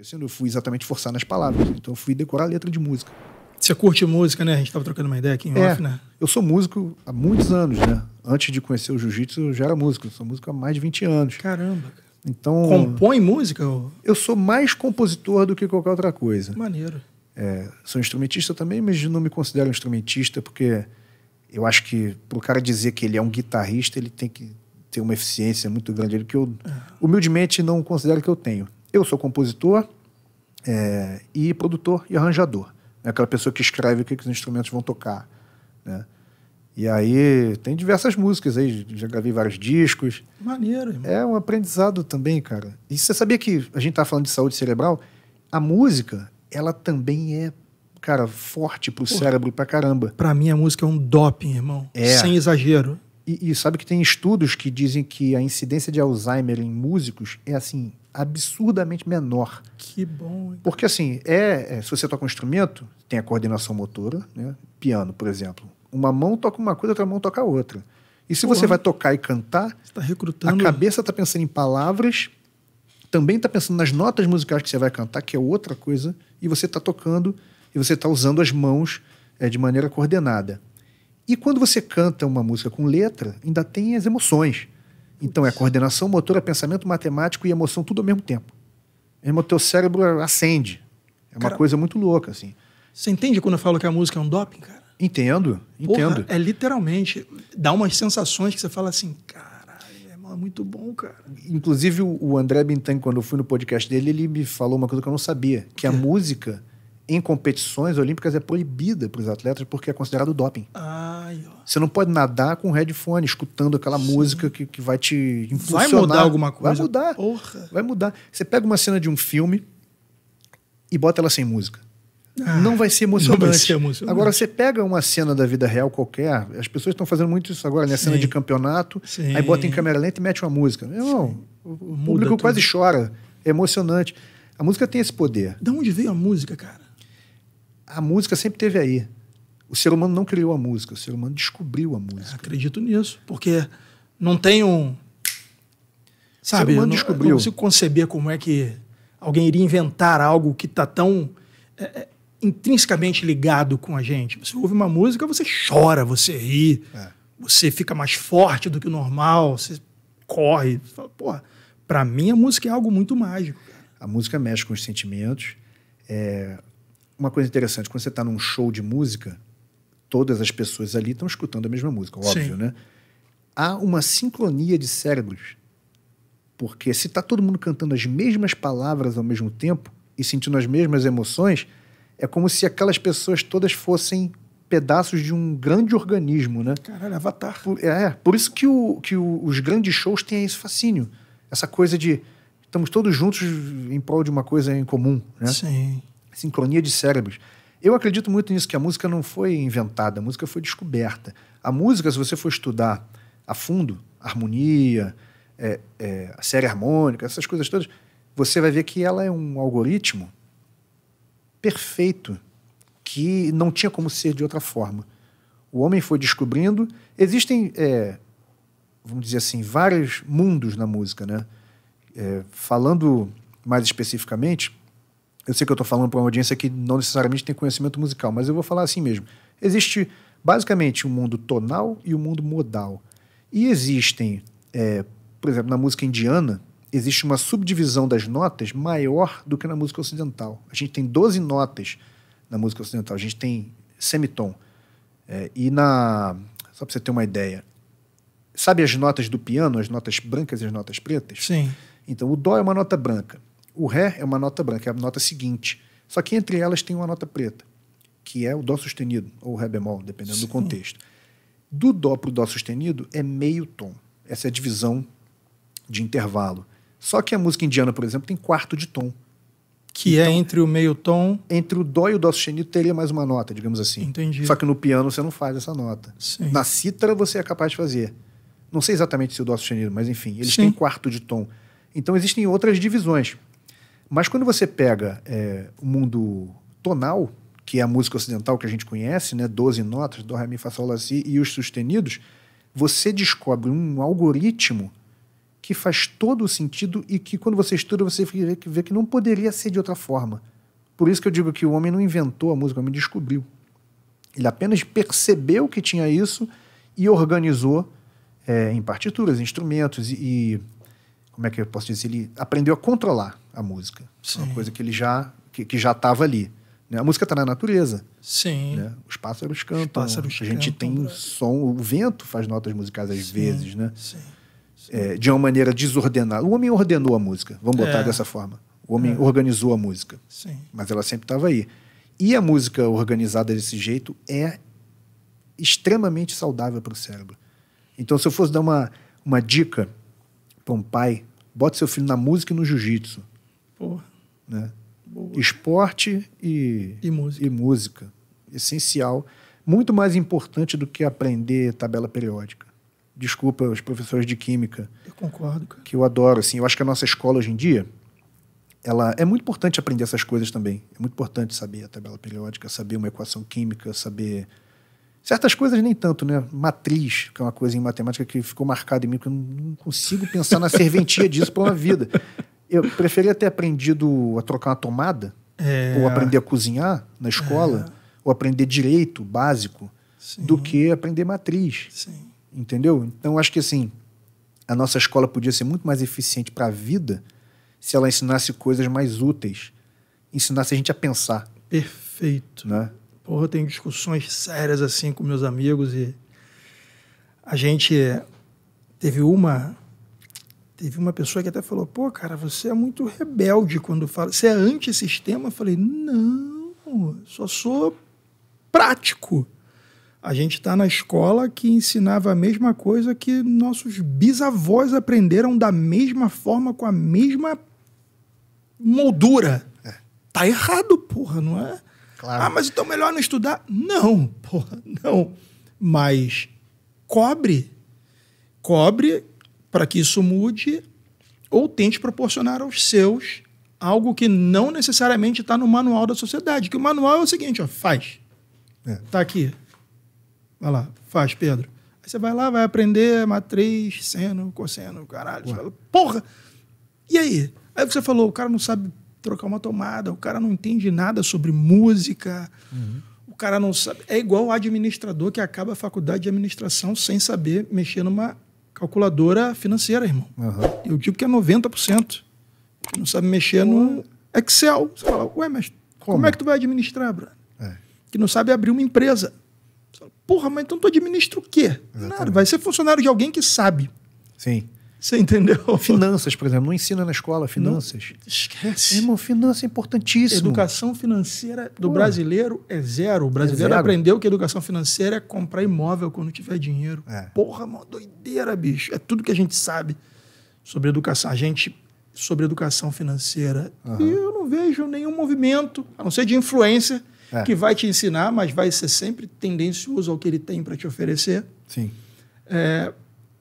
Porque assim, eu fui exatamente forçar nas palavras. Então eu fui decorar a letra de música. Você curte música, né? A gente estava trocando uma ideia aqui em off, né? Eu sou músico há muitos anos, né? Antes de conhecer o jiu-jitsu, eu já era músico. Eu sou músico há mais de 20 anos. Caramba, cara. Então, compõe música? Ou... Eu sou mais compositor do que qualquer outra coisa. Maneiro. É, sou instrumentista também, mas não me considero instrumentista, porque eu acho que pro cara dizer que ele é um guitarrista, ele tem que ter uma eficiência muito grande, que eu humildemente não considero que eu tenho. Eu sou compositor e produtor e arranjador. É aquela pessoa que escreve o que os instrumentos vão tocar, né? E aí tem diversas músicas aí, já gravei vários discos. Maneiro, irmão. É um aprendizado também, cara. E você sabia que a gente tá falando de saúde cerebral? A música, ela também é, cara, forte pro cérebro pra caramba. Pra mim a música é um doping, irmão. É. Sem exagero. E sabe que tem estudos que dizem que a incidência de Alzheimer em músicos é, assim, absurdamente menor. Que bom, hein? Porque, assim, se você toca um instrumento, tem a coordenação motora, né? Piano, por exemplo. Uma mão toca uma coisa, outra mão toca outra. E se você vai tocar e cantar, você tá recrutando... a cabeça está pensando em palavras, também está pensando nas notas musicais que você vai cantar, que é outra coisa, e você está tocando e você está usando as mãos de maneira coordenada. E quando você canta uma música com letra, ainda tem as emoções. Então é coordenação motora, pensamento matemático e emoção tudo ao mesmo tempo. O teu cérebro acende. É uma coisa muito louca, assim. Você entende quando eu falo que a música é um doping, cara? Entendo, entendo. Porra, é literalmente, dá umas sensações que você fala assim, caralho, é muito bom, cara. Inclusive o André Bintang, quando eu fui no podcast dele, ele me falou uma coisa que eu não sabia, que a música em competições olímpicas é proibida para os atletas porque é considerado doping. Ai, ó. Você não pode nadar com headphone, escutando aquela música que vai te impulsionar. Vai mudar alguma coisa? Vai mudar, porra. Vai mudar. Você pega uma cena de um filme e bota ela sem música. Não vai ser emocionante. Não vai ser emocionante. Agora, você pega uma cena da vida real qualquer, as pessoas estão fazendo muito isso agora, né? Sim. Cena de campeonato, sim. Aí bota em câmera lenta e mete uma música. Não, o público quase chora. É emocionante. A música tem esse poder. De onde veio a música, cara? A música sempre teve aí. O ser humano não criou a música, o ser humano descobriu a música. Acredito nisso, porque não tem um... Sabe, o ser humano descobriu. Eu não consigo conceber como é que alguém iria inventar algo que está tão... intrinsecamente ligado com a gente. Você ouve uma música, você chora, você ri, você fica mais forte do que o normal, você corre. Você fala, porra, pra mim a música é algo muito mágico. A música mexe com os sentimentos. É... Uma coisa interessante, quando você tá num show de música, todas as pessoas ali estão escutando a mesma música, óbvio, né? Há uma sincronia de cérebros. Porque se tá todo mundo cantando as mesmas palavras ao mesmo tempo e sentindo as mesmas emoções... É como se aquelas pessoas todas fossem pedaços de um grande organismo, né? Caralho, Avatar. Por isso que, os grandes shows têm esse fascínio. Essa coisa de... Estamos todos juntos em prol de uma coisa em comum, né? Sim. Sincronia de cérebros. Eu acredito muito nisso, que a música não foi inventada, a música foi descoberta. A música, se você for estudar a fundo, harmonia, a série harmônica, essas coisas todas, você vai ver que ela é um algoritmo perfeito, que não tinha como ser de outra forma. O homem foi descobrindo... Existem, vamos dizer assim, vários mundos na música, né? Falando mais especificamente, eu sei que eu estou falando para uma audiência que não necessariamente tem conhecimento musical, mas eu vou falar assim mesmo. Existe, basicamente, um mundo tonal e um mundo modal. E existem, por exemplo, na música indiana... Existe uma subdivisão das notas maior do que na música ocidental. A gente tem 12 notas na música ocidental. A gente tem semitom. Só para você ter uma ideia. Sabe as notas do piano? As notas brancas e as notas pretas? Sim. Então, o dó é uma nota branca. O ré é uma nota branca, é a nota seguinte. Só que entre elas tem uma nota preta, que é o dó sustenido, ou o ré bemol, dependendo do contexto. Do dó para o dó sustenido é meio tom. Essa é a divisão de intervalo. Só que a música indiana, por exemplo, tem quarto de tom. Que então, é entre o meio tom... Entre o dó e o dó sustenido teria mais uma nota, digamos assim. Entendi. Só que no piano você não faz essa nota. Sim. Na cítara você é capaz de fazer. Não sei exatamente se o dó sustenido, mas enfim, eles têm quarto de tom. Então existem outras divisões. Mas quando você pega o mundo tonal, que é a música ocidental que a gente conhece, né, 12 notas, dó, ré, mi, fá, sol, lá, si, e os sustenidos, você descobre um algoritmo que faz todo o sentido e que quando você estuda você vê que não poderia ser de outra forma. Por isso que eu digo que o homem não inventou a música, o homem descobriu. Ele apenas percebeu que tinha isso e organizou em partituras, instrumentos e... Como é que eu posso dizer? Ele aprendeu a controlar a música. Sim. Uma coisa que ele já estava ali. Né? A música está na natureza. Sim. Né? Os pássaros cantam. Os pássaros a gente cantam, tem som. O vento faz notas musicais às vezes, né? Sim. Sim. De uma maneira desordenada. O homem ordenou a música. Vamos botar dessa forma. O homem organizou a música. Sim. Mas ela sempre estava aí. E a música organizada desse jeito é extremamente saudável para o cérebro. Então, se eu fosse dar uma dica para um pai, bota seu filho na música e no jiu-jitsu. Porra. Né? Esporte e música. E música. Essencial. Muito mais importante do que aprender tabela periódica. Desculpa, os professores de química. Eu concordo, cara. Que eu adoro. Assim, eu acho que a nossa escola hoje em dia, ela é muito importante aprender essas coisas também. É muito importante saber a tabela periódica, saber uma equação química, saber... Certas coisas nem tanto, né? Matriz, que é uma coisa em matemática que ficou marcada em mim, porque eu não consigo pensar na serventia disso para uma vida. Eu preferia ter aprendido a trocar uma tomada, ou aprender a cozinhar na escola, ou aprender direito básico, Sim. do que aprender matriz. Sim. Entendeu? Então, acho que assim, a nossa escola podia ser muito mais eficiente para a vida se ela ensinasse coisas mais úteis, ensinasse a gente a pensar. Perfeito. Né? Porra, eu tenho discussões sérias assim com meus amigos e a gente teve uma pessoa que até falou, pô, cara, você é muito rebelde quando fala, você é antissistema? Eu falei, não, só sou prático. A gente está na escola que ensinava a mesma coisa que nossos bisavós aprenderam da mesma forma, com a mesma moldura. Tá errado, porra, não é? Claro. Ah, mas então melhor não estudar? Não, porra, não. Mas cobre para que isso mude ou tente proporcionar aos seus algo que não necessariamente está no manual da sociedade. Que o manual é o seguinte, ó, faz. Tá aqui. Vai lá, faz, Pedro. Aí você vai lá, vai aprender matriz, seno, cosseno, caralho. Você fala, porra! E aí? Aí você falou, o cara não sabe trocar uma tomada, o cara não entende nada sobre música, o cara não sabe... É igual o administrador que acaba a faculdade de administração sem saber mexer numa calculadora financeira, irmão. Eu digo que é 90%. Não sabe mexer no Excel. Você fala, ué, mas como é que tu vai administrar, brother? Que não sabe abrir uma empresa. Você fala, porra, mas então tu administra o quê? Exatamente. Nada, vai ser funcionário de alguém que sabe. Sim. Você entendeu? Finanças, por exemplo. Não ensina na escola finanças. Não, esquece. Irmão, finança é importantíssimo. Educação financeira do brasileiro é zero. O brasileiro aprendeu que educação financeira é comprar imóvel quando tiver dinheiro. Porra, mó doideira, bicho. É tudo que a gente sabe sobre educação. A gente, sobre educação financeira. E eu não vejo nenhum movimento, a não ser de influência, que vai te ensinar, mas vai ser sempre tendencioso ao que ele tem para te oferecer. Sim.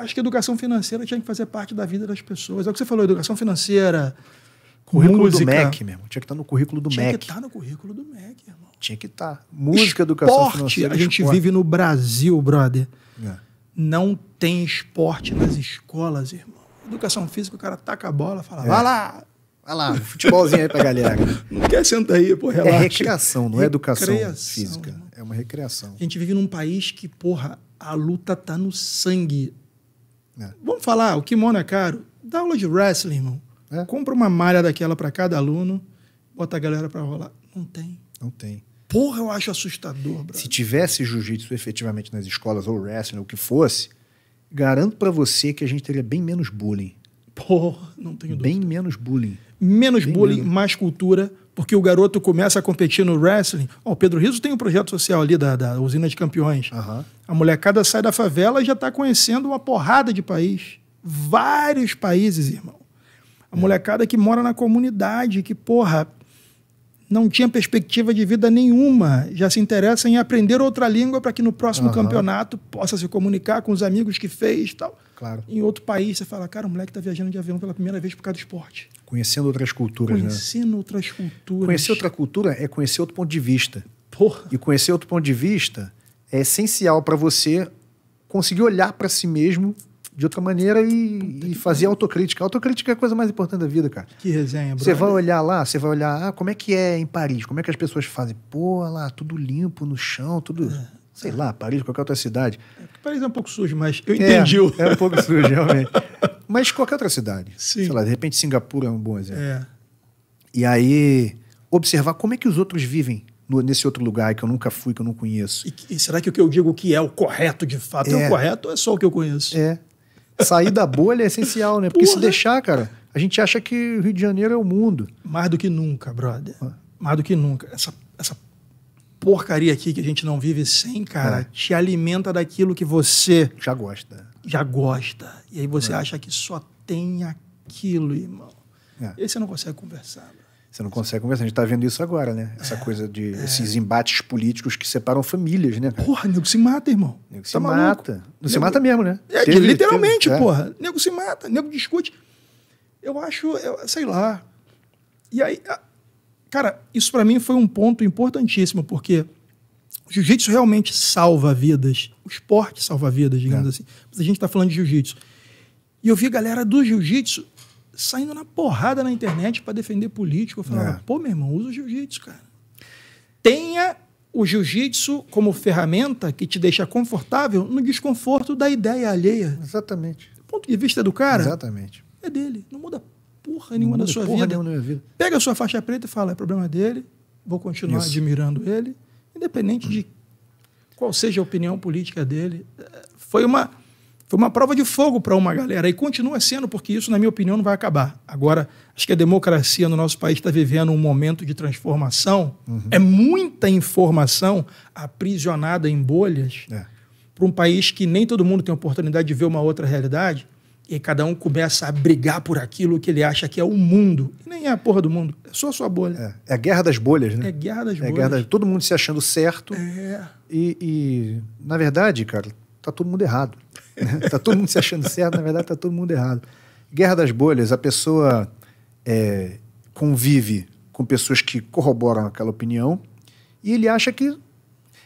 Acho que a educação financeira tinha que fazer parte da vida das pessoas. É o que você falou, educação financeira, currículo música. Do MEC, meu irmão. Tinha que estar no currículo do MEC. Tinha que estar no currículo do MEC, irmão. Tinha que estar. Música, esporte, educação financeira. A gente vive no Brasil, brother. Não tem esporte nas escolas, irmão. Educação física, o cara taca a bola, fala, vai lá. Vai lá, futebolzinho aí pra galera. Não quer sentar aí, pô, relaxa. É recreação, não é educação física. Irmão. É uma recreação. A gente vive num país que, porra, a luta tá no sangue. Vamos falar, o kimono é caro. Dá aula de wrestling, irmão. Compra uma malha daquela para cada aluno, bota a galera para rolar. Não tem. Não tem. Porra, eu acho assustador, bro. Se tivesse jiu-jitsu efetivamente nas escolas, ou wrestling, ou o que fosse, garanto para você que a gente teria bem menos bullying. Porra, não tenho dúvida. Bem menos bullying. Menos bem bullying, menos. Mais cultura, porque o garoto começa a competir no wrestling. Ó, o Pedro Rizzo tem um projeto social ali da Usina de Campeões. A molecada sai da favela e já está conhecendo uma porrada de país. Vários países, irmão. A molecada que mora na comunidade, que, porra, não tinha perspectiva de vida nenhuma, já se interessa em aprender outra língua para que no próximo campeonato possa se comunicar com os amigos que fez e tal. Claro. Em outro país, você fala, cara, o moleque está viajando de avião pela primeira vez por causa do esporte. Conhecendo outras culturas, Conhecendo outras culturas. Conhecer outra cultura é conhecer outro ponto de vista. Porra. E conhecer outro ponto de vista é essencial para você conseguir olhar para si mesmo de outra maneira e fazer autocrítica. Autocrítica é a coisa mais importante da vida, cara. Que resenha, brother. Você vai olhar lá, você vai olhar, ah, como é que é em Paris? Como é que as pessoas fazem? Pô, lá, tudo limpo no chão, tudo... É. Sei lá, Paris, qualquer outra cidade. Paris é um pouco sujo, mas eu entendi. É um pouco sujo, realmente. Mas qualquer outra cidade. Sim. Sei lá, de repente Singapura é um bom exemplo. É. E aí, observar como é que os outros vivem nesse outro lugar que eu nunca fui, que eu não conheço. E será que o que eu digo que é o correto de fato é o correto ou é só o que eu conheço? É. Sair da bolha é essencial, né? Porque se deixar, cara, a gente acha que o Rio de Janeiro é o mundo. Mais do que nunca, brother. Mais do que nunca. Essa porcaria aqui que a gente não vive sem, cara, te alimenta daquilo que você... Já gosta. Já gosta. E aí você acha que só tem aquilo, irmão. É. E aí você não consegue conversar. Bro. Você não consegue conversar. A gente tá vendo isso agora, né? Essa coisa de... Esses embates políticos que separam famílias, né? Cara? Porra, nego se mata, irmão. Nego se mata. Não se mata mesmo, né? É, literalmente, porra. Nego se mata. Nego discute. Eu acho... sei lá. E aí... Cara, isso para mim foi um ponto importantíssimo, porque o jiu-jitsu realmente salva vidas. O esporte salva vidas, digamos assim. Mas a gente tá falando de jiu-jitsu. E eu vi a galera do jiu-jitsu saindo na porrada na internet para defender político. Eu falava, pô, meu irmão, usa o jiu-jitsu, cara. Tenha o jiu-jitsu como ferramenta que te deixa confortável no desconforto da ideia alheia. Exatamente. Do ponto de vista do cara, exatamente, é dele. Não muda porra nenhuma da sua vida. Pega a sua faixa preta e fala, é problema dele, vou continuar admirando ele, independente de qual seja a opinião política dele. Foi uma prova de fogo para uma galera, e continua sendo, porque isso, na minha opinião, não vai acabar. Agora, acho que a democracia no nosso país está vivendo um momento de transformação, é muita informação aprisionada em bolhas, para um país que nem todo mundo tem oportunidade de ver uma outra realidade. E cada um começa a brigar por aquilo que ele acha que é o mundo. E nem é a porra do mundo, é só a sua bolha. É a guerra das bolhas, né? É a guerra das bolhas. Todo mundo se achando certo. É. E, na verdade, cara, tá todo mundo errado. Tá todo mundo se achando certo, na verdade, tá todo mundo errado. Guerra das bolhas, a pessoa convive com pessoas que corroboram aquela opinião e ele acha que...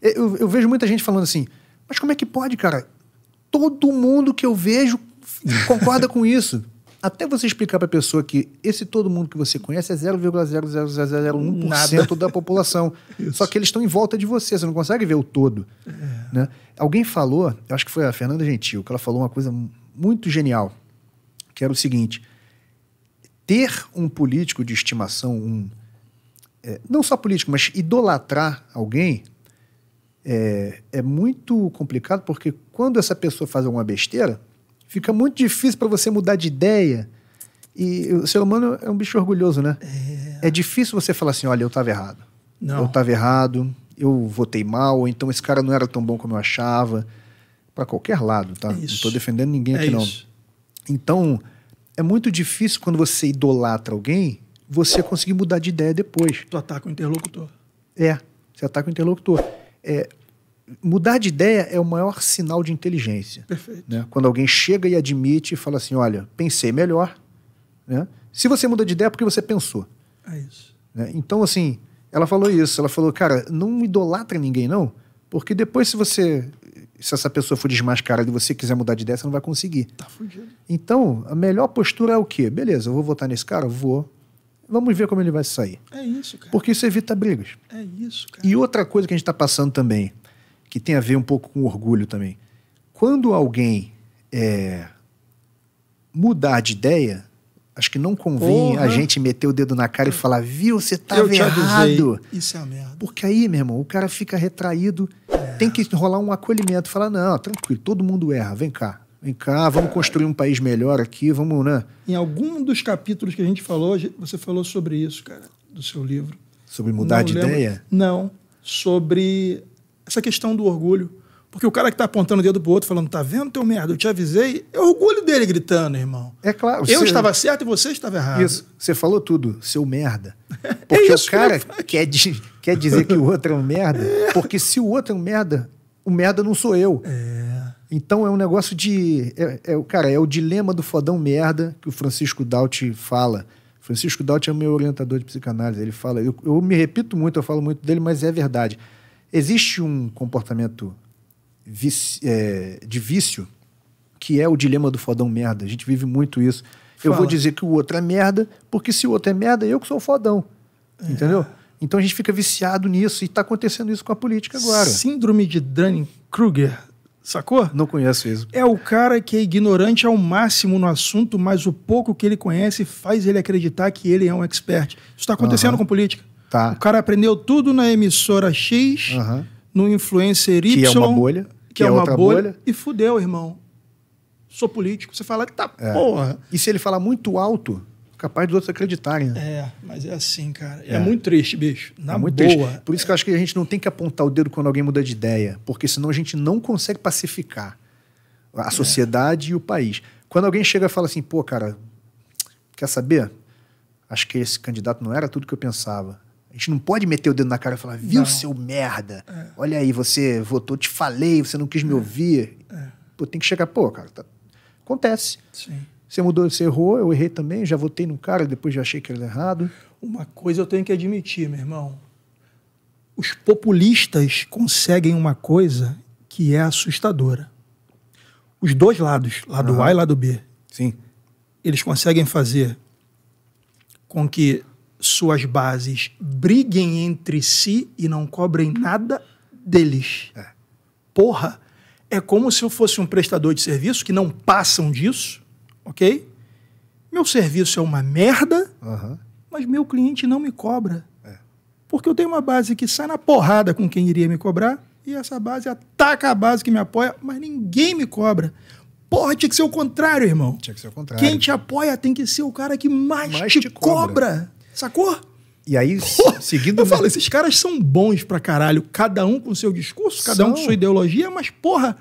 Eu vejo muita gente falando assim, mas como é que pode, cara? Todo mundo que eu vejo concorda com isso. Até você explicar para a pessoa que esse todo mundo que você conhece é 0,00001% da população. Isso. Só que eles estão em volta de você, você não consegue ver o todo. É. Né? Alguém falou, eu acho que foi a Fernanda Gentil, que ela falou uma coisa muito genial, que era o seguinte: ter um político de estimação, não só político, mas idolatrar alguém, é muito complicado, porque quando essa pessoa faz alguma besteira, fica muito difícil para você mudar de ideia. E o ser humano é um bicho orgulhoso, né? É difícil você falar assim, olha, eu estava errado. Não. Eu estava errado, eu votei mal, então esse cara não era tão bom como eu achava. Para qualquer lado, tá? Não estou defendendo ninguém aqui, não. Então, é muito difícil quando você idolatra alguém, você conseguir mudar de ideia depois. Tu ataca o interlocutor. Você ataca o interlocutor. Mudar de ideia é o maior sinal de inteligência. Perfeito. Né? Quando alguém chega e admite e fala assim, olha, pensei melhor. Né? Se você muda de ideia é porque você pensou. É isso. Né? Então, assim, ela falou isso. Ela falou, cara, não idolatra ninguém, não. Porque depois, se essa pessoa for desmascarada e você quiser mudar de ideia, você não vai conseguir. Tá fudido. Então, a melhor postura é o quê? Beleza, eu vou votar nesse cara? Vou. Vamos ver como ele vai sair. É isso, cara. Porque isso evita brigas. É isso, cara. E outra coisa que a gente está passando também, que tem a ver um pouco com orgulho também. Quando alguém mudar de ideia, acho que não convém a gente meter o dedo na cara e falar, viu, você estava errado. Isso é uma merda. Porque aí, meu irmão, o cara fica retraído, tem que rolar um acolhimento, falar, não, tranquilo, todo mundo erra, vem cá, vamos construir um país melhor aqui, vamos, né? Em algum dos capítulos que a gente falou, você falou sobre isso, cara, do seu livro. Sobre mudar de ideia? Não, sobre... essa questão do orgulho. Porque o cara que tá apontando o dedo pro outro, falando, tá vendo, teu merda, eu te avisei, é o orgulho dele gritando, irmão. É claro. Eu estava certo e você estava errado. Isso. Você falou tudo, seu merda. Porque o cara quer dizer que o outro é um merda, porque se o outro é um merda, o merda não sou eu. Então é um negócio de... cara, é o dilema do fodão merda que o Francisco Dauti fala. Francisco Dauti é o meu orientador de psicanálise. Ele fala... Eu me repito muito, eu falo muito dele, mas é verdade. Existe um comportamento de vício que é o dilema do fodão merda. A gente vive muito isso. Fala. Eu vou dizer que o outro é merda, porque se o outro é merda, eu que sou o fodão. É. Entendeu? Então a gente fica viciado nisso e tá acontecendo isso com a política agora. Síndrome de Dunning-Kruger, sacou? Não conheço isso. É o cara que é ignorante ao máximo no assunto, mas o pouco que ele conhece faz ele acreditar que ele é um expert. Isso tá acontecendo com política. Tá. O cara aprendeu tudo na emissora X, no influencer Y, que é uma bolha, que é uma bolha e fudeu, irmão. Sou político. Você fala que tá porra. E se ele falar muito alto, capaz dos outros acreditarem. Né? É, mas é assim, cara. É muito triste, bicho. É muito triste. Por isso que eu acho que a gente não tem que apontar o dedo quando alguém muda de ideia, porque senão a gente não consegue pacificar a sociedade e o país. Quando alguém chega e fala assim, pô, cara, quer saber? Acho que esse candidato não era tudo que eu pensava. A gente não pode meter o dedo na cara e falar, viu, seu merda? É. Olha aí, você votou, te falei, você não quis me ouvir. É. Pô, tem que chegar, pô, cara, tá... acontece. Sim. Você mudou, você errou, eu errei também, já votei no cara, depois já achei que ele era errado. Uma coisa eu tenho que admitir, meu irmão. Os populistas conseguem uma coisa que é assustadora. Os dois lados, lado A e lado B. Sim. Eles conseguem fazer com que suas bases briguem entre si e não cobrem nada deles. É. Porra, é como se eu fosse um prestador de serviço que não passam disso. Ok? Meu serviço é uma merda, mas meu cliente não me cobra. É. Porque eu tenho uma base que sai na porrada com quem iria me cobrar e essa base ataca a base que me apoia, mas ninguém me cobra. Porra, tinha que ser o contrário, irmão. Tinha que ser o contrário. Quem te apoia tem que ser o cara que mais te cobra. Sacou? E aí, porra, seguindo... Eu falo, esses caras são bons pra caralho. Cada um com seu discurso, cada um com sua ideologia, mas, porra,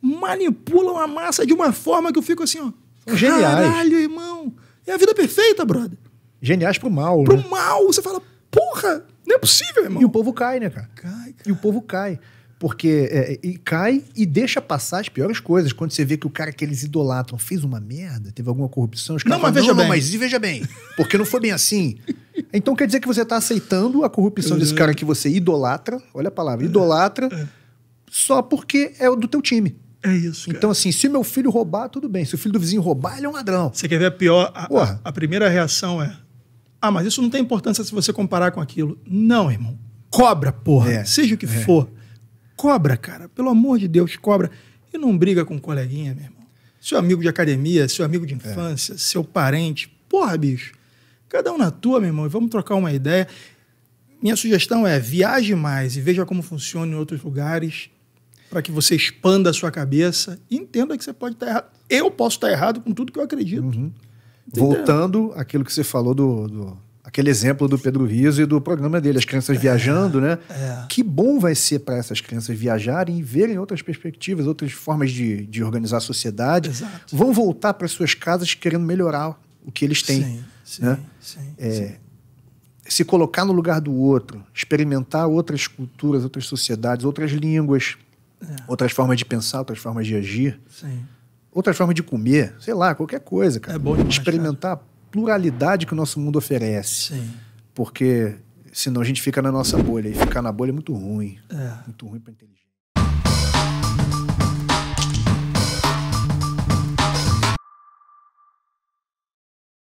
manipulam a massa de uma forma que eu fico assim, ó. Geniais. Caralho, irmão. É a vida perfeita, brother. Geniais pro mal, pro mal. Você fala, porra, não é possível, irmão. E o povo cai, né, cara? Cai, cara. E o povo cai. Porque cai e deixa passar as piores coisas. Quando você vê que o cara que eles idolatram fez uma merda, teve alguma corrupção, os caras falam, mas veja bem, porque não foi bem assim. Então quer dizer que você tá aceitando a corrupção desse cara que você idolatra, olha a palavra, idolatra, só porque é do teu time. É isso, cara. Então, assim, se meu filho roubar, tudo bem. Se o filho do vizinho roubar, ele é um ladrão. Você quer ver a pior? A primeira reação é... Ah, mas isso não tem importância se você comparar com aquilo. Não, irmão. Cobra, porra. Seja o que for. Cobra, cara. Pelo amor de Deus, cobra. E não briga com um coleguinha, meu irmão. Seu amigo de academia, seu amigo de infância, seu parente. Porra, bicho. Cada um na tua, meu irmão. E vamos trocar uma ideia. Minha sugestão é viaje mais e veja como funciona em outros lugares... para que você expanda a sua cabeça e entenda que você pode estar errado. Eu posso estar errado com tudo que eu acredito. Voltando àquilo que você falou, aquele exemplo do Pedro Rizzo e do programa dele, as crianças viajando, né? É. Que bom vai ser para essas crianças viajarem e verem outras perspectivas, outras formas de organizar a sociedade. Exato. Vão voltar para suas casas querendo melhorar o que eles têm. Sim. Se colocar no lugar do outro, experimentar outras culturas, outras sociedades, outras línguas... Outras formas de pensar, outras formas de agir. Sim. Outras formas de comer. Sei lá, qualquer coisa, cara. É bom demais, experimentar a pluralidade que o nosso mundo oferece. Sim. Porque senão a gente fica na nossa bolha. E ficar na bolha é muito ruim. É. Muito ruim para a inteligência.